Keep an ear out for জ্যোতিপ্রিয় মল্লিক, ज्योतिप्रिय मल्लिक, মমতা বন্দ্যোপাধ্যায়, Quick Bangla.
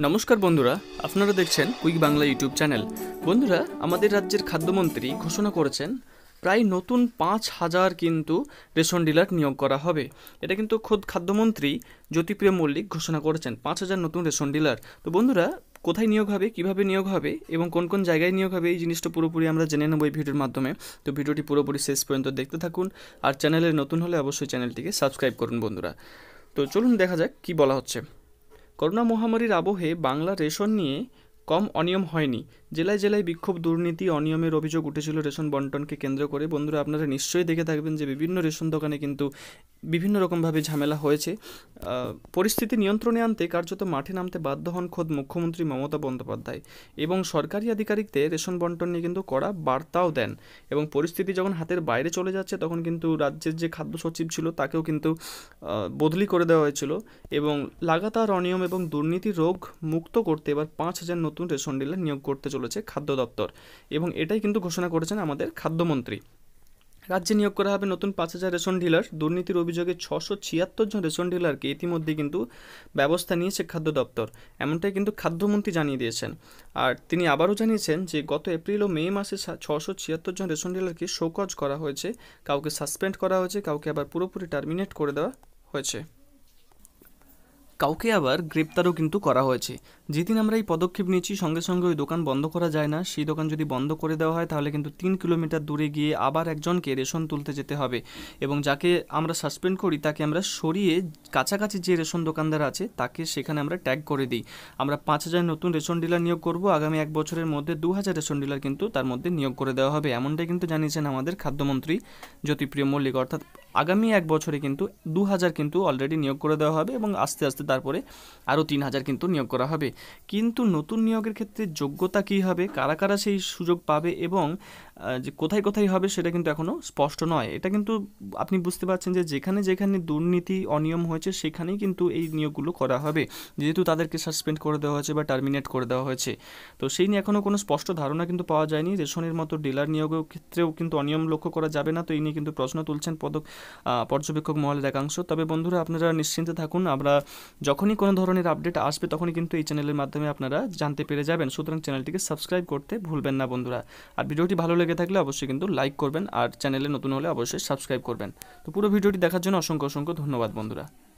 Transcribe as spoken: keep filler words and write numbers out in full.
नमस्कार बंधुरा आपनारा देखछेन कुइक बांगला यूट्यूब चैनल। बंधुरा आमादेर राज्येर खाद्यमंत्री घोषणा करेछेन प्राय नतून पाँच हज़ार किन्तु रेशन डिलार नियोग करा होबे। एटा किन्तु खुद खाद्यमंत्री ज्योतिप्रिय मल्लिक घोषणा करेछेन पाँच हज़ार नतून रेशन डिलार। तो बंधुरा कोथाय नियोग होबे, किभाबे नियोग होबे एबं कोन कोन जायगाय नियोग होबे एई जिनिसटा पुरोपुरि आमरा जेने नेब एई भिडियोर माध्यमे। तो भिडियोटी पुरोपुरि शेष पर्यन्त देखते थाकुन आर चैनेले नतून होले अवश्यई चैनेलटिके सबस्क्राइब करुन बंधुरा। तो चलुन देखा जाक कि बला हच्छे। করোনা মহামারীর আবহে বাংলা রেশন নিয়ে কম অনিয়ম হয়নি। জেলায় জেলায় বিক্ষোভ, দুর্নীতি, অনিয়মের অভিযোগ উঠেছিল রেশন বণ্টনকে কেন্দ্র করে। বন্ধুরা আপনারা নিশ্চয়ই দেখে থাকবেন যে বিভিন্ন রেশন দোকানে কিন্তু বিভিন্ন রকমভাবে ঝামেলা হয়েছে। পরিস্থিতি নিয়ন্ত্রণে আনতে কার্যত মাঠে নামতে বাধ্য হন খোদ মুখ্যমন্ত্রী মমতা বন্দ্যোপাধ্যায় এবং সরকারি আধিকারিকদের রেশন বণ্টন নিয়ে কিন্তু কড়া বার্তাও দেন। এবং পরিস্থিতি যখন হাতের বাইরে চলে যাচ্ছে তখন কিন্তু রাজ্যের যে খাদ্য সচিব ছিল তাকেও কিন্তু বদলি করে দেওয়া হয়েছিল। এবং লাগাতার অনিয়ম এবং দুর্নীতি রোগ মুক্ত করতে এবার পাঁচ হাজার নতুন রেশন ডিলার নিয়োগ করতে চলেছে खाद्य दफ्तर एवं एटाई किन्तु घोषणा करेछेन आमादेर खाद्यमंत्री। राज्य नियोग करा हबे नतून पाँच हज़ार रेशन डिलार। दुर्नीतिर अभियोगे छशो छियात्तर जन रेशन डिलार के इतिमध्ये किन्तु व्यवस्था नियेछे खाद्य दफ्तर, एमनटाई किन्तु खाद्यमंत्री जानिये दियेछेन। आर तिनि आबारो जानियेछेन जे गत एप्रिल ओ मे मासे छशो छियात्तर जन रेशन डिलार के शोकज करा होयेछे, काउके सासपेंड करा होयेछे, काउके आबार पुरोपुरि टार्मिनेट करे देवा होयेछे, কাউকে আবার গ্রেপ্তারও কিন্তু করা হয়েছে। যেদিন আমরা এই পদক্ষেপ নিয়েছি সঙ্গে সঙ্গে ওই দোকান বন্ধ করা যায় না। সেই দোকান যদি বন্ধ করে দেওয়া হয় তাহলে কিন্তু তিন কিলোমিটার দূরে গিয়ে আবার একজনকে রেশন তুলতে যেতে হবে এবং যাকে আমরা সাসপেন্ড করি তাকে আমরা সরিয়ে কাছাকাছি যে রেশন দোকানদার আছে তাকে সেখানে আমরা ট্যাগ করে দিই। আমরা পাঁচ হাজার নতুন রেশন ডিলার নিয়োগ করব, আগামী এক বছরের মধ্যে দু হাজার রেশন ডিলার কিন্তু তার মধ্যে নিয়োগ করে দেওয়া হবে, এমনটাই কিন্তু জানিয়েছেন আমাদের খাদ্যমন্ত্রী জ্যোতিপ্রিয় মল্লিক। অর্থাৎ আগামী এক বছরে কিন্তু দু হাজার কিন্তু অলরেডি নিয়োগ করে দেওয়া হবে এবং আস্তে আস্তে তারপরে আরও তিন হাজার কিন্তু নিয়োগ করা হবে। কিন্তু নতুন নিয়োগের ক্ষেত্রে যোগ্যতা কী হবে, কারা কারা সেই সুযোগ পাবে এবং যে কোথায় কোথায় হবে সেটা কিন্তু এখনও স্পষ্ট নয়। এটা কিন্তু আপনি বুঝতে পারছেন যে যেখানে যেখানে দুর্নীতি অনিয়ম হয়েছে সেখানেই কিন্তু এই নিয়োগগুলো করা হবে, যেহেতু তাদেরকে সাসপেন্ড করে দেওয়া হয়েছে বা টার্মিনেট করে দেওয়া হয়েছে। তো সেই নিয়ে এখনও কোনো স্পষ্ট ধারণা কিন্তু পাওয়া যায়নি। রেশনের মতো ডিলার নিয়োগের ক্ষেত্রেও কিন্তু অনিয়ম লক্ষ্য করা যাবে না, তো এই নিয়ে কিন্তু প্রশ্ন তুলছেন পদক পর্যবেক্ষক মহলের একাংশ। তবে বন্ধুরা আপনারা নিশ্চিন্তে থাকুন, আমরা যখনই কোনো ধরনের আপডেট আসবে তখনই কিন্তু এই চ্যানেলের মাধ্যমে আপনারা জানতে পেরে যাবেন। সুতরাং চ্যানেলটিকে সাবস্ক্রাইব করতে ভুলবেন না বন্ধুরা। আর ভিডিওটি ভালো লেগে থাকলে অবশ্যই কিন্তু লাইক করবেন আর চ্যানেলে নতুন হলে অবশ্যই সাবস্ক্রাইব করবেন। তো পুরো ভিডিওটি দেখার জন্য অসংখ্য অসংখ্য ধন্যবাদ বন্ধুরা।